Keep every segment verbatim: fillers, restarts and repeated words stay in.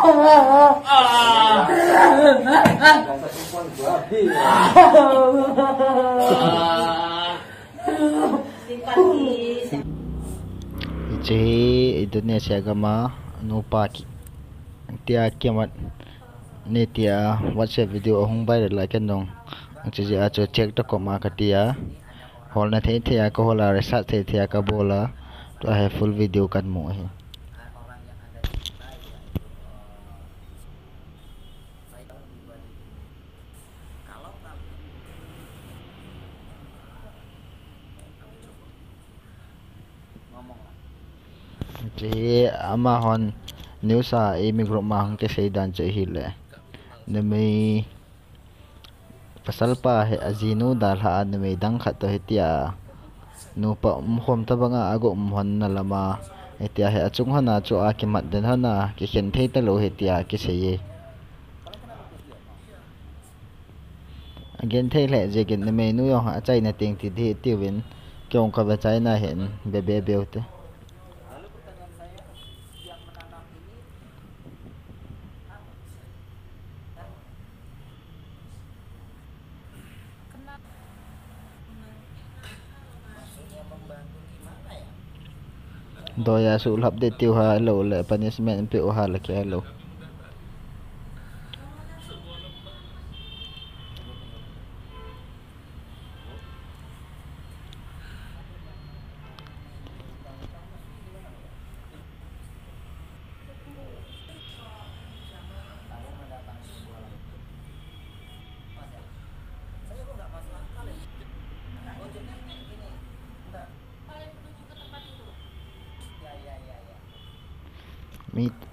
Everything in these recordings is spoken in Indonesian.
Ije Indonesia agama nupaki tiak kiamat ne tia WhatsApp video hong bai la kendong ije acho check to koma katia hol na the thea ko hola re sa the thea ka bola to hai full video kan mo hai je amahon neusa emi group mahang ke seidan je hile nemi pasal pa he azinu dalha nemi dang khat to hetia nu pa umhom tabanga ago umhon nalama hetia he achung hana chu a kimat den hana ke khen thei ta lo hetia ke sei again thei le je gen nemi nu yo ha chaina ting ti di tiwin kyong ka ba chaina hen be be beute doya sulap de tiu ha lo le punishment pe o ha le ke lo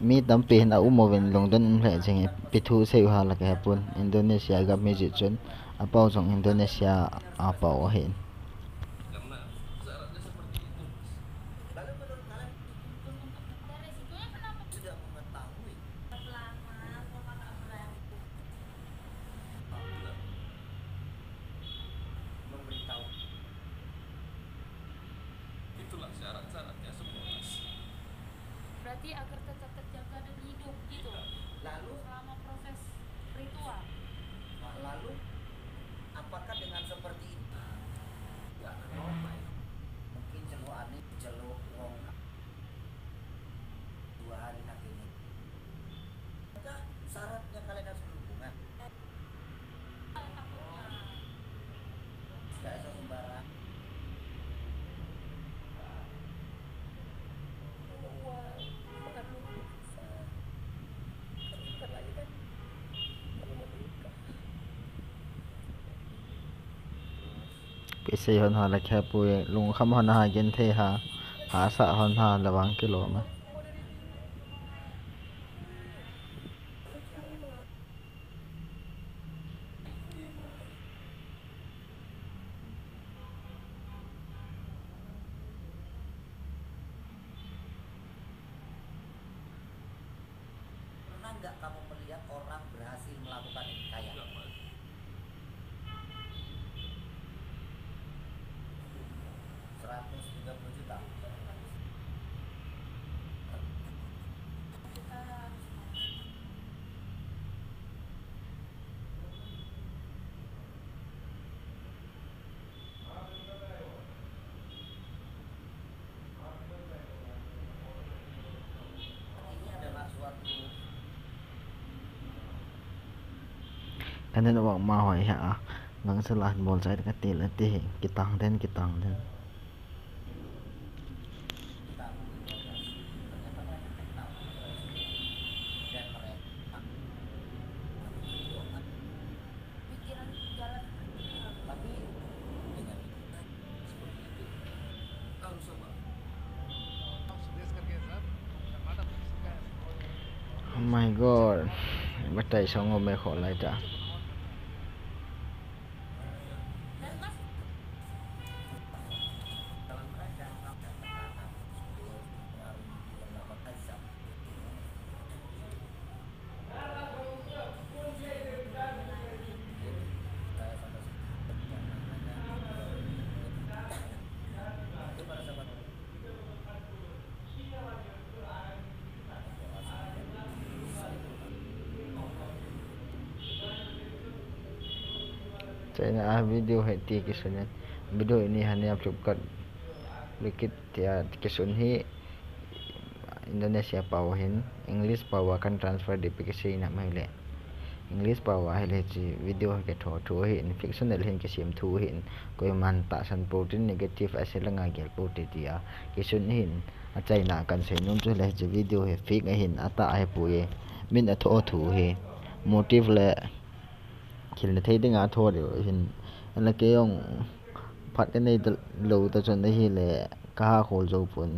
mi tampi na umo wen longdon le jeng pithu seiwa la ka pun Indonesia ga meji chun apau jong Indonesia apau hen berarti agar tetap terjaga dan hidup gitu. Lalu selama proses ritual. Lalu apakah dengan seperti itu? Ya, normal. Mungkin jelo aneh, jelo wong. Dua hari nanti ini. Maka syaratnya kalian harus berhubungan. Tidak ada sembarang. Pese hon ha la kha pu lung kham hon ha gen the ha ha sa hon ha lawang ke lo ma pernah enggak kamu melihat orang berhasil melakukan kaya? seratus tiga puluh juta. Ini adalah suatu kanan awak mau ya. Nang selahan bol saya ketil letih kitang dan kitang dan oh my god, bắt tay xong rồi mày khổ lại trả. China आ video है ती किसने video ini hanya cukup sedikit ya kesunhi Indonesia pawahin English pawakan transfer di P K C nak mai le English pawah le ji video ke tho tho hi infection hin ke sim thu hin koi man ta san protein negative aselanga gel protein dia kesun hin a China kan se nun tu le ji video he fake hin ata ai puye min a tho thu he motive le khil thei ding a tho hin ala ke yong phát cái này lâu ta chọn đây là cá khô dầu phun,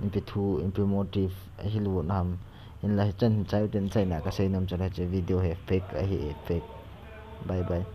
in bị thu, in bị motive, hi luôn ham, in là chân trái chân trái nào cái xe nằm cho là video hết fake, hết fake, bye bye.